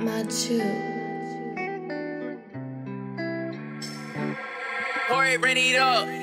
Machu. All right, ready it up.